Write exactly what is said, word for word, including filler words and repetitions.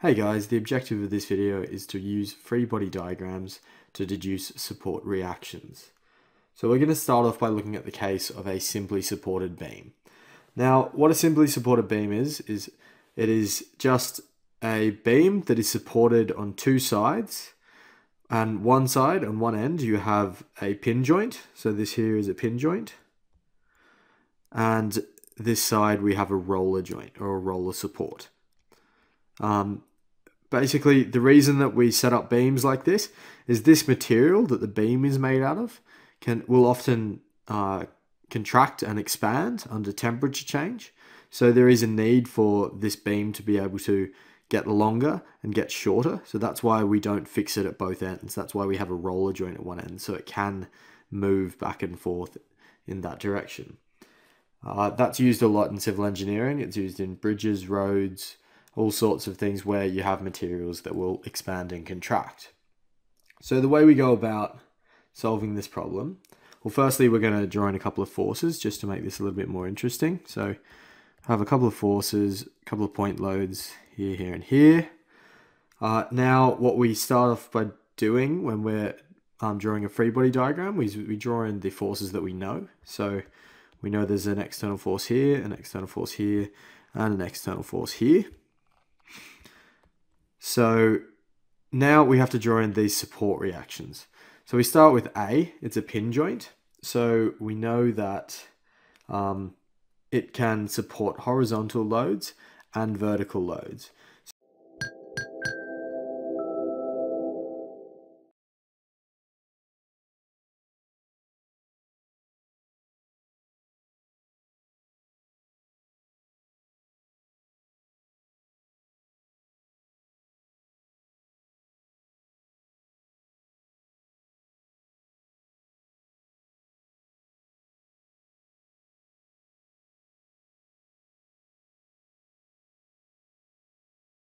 Hey guys, the objective of this video is to use free body diagrams to deduce support reactions. So we're going to start off by looking at the case of a simply supported beam. Now, what a simply supported beam is, is it is just a beam that is supported on two sides. And one side, on one end, you have a pin joint. So this here is a pin joint. And this side we have a roller joint or a roller support. Um, Basically, the reason that we set up beams like this is this material that the beam is made out of can will often uh, contract and expand under temperature change. So there is a need for this beam to be able to get longer and get shorter. So that's why we don't fix it at both ends. That's why we have a roller joint at one end, so it can move back and forth in that direction. Uh, that's used a lot in civil engineering. It's used in bridges, roads, all sorts of things where you have materials that will expand and contract. So the way we go about solving this problem, well, firstly, we're going to draw in a couple of forces just to make this a little bit more interesting. So I have a couple of forces, a couple of point loads here, here, and here. Uh, now, what we start off by doing when we're um, drawing a free body diagram, we, we draw in the forces that we know. So we know there's an external force here, an external force here, and an external force here. So now we have to draw in these support reactions. So we start with A, it's a pin joint. So we know that um, it can support horizontal loads and vertical loads.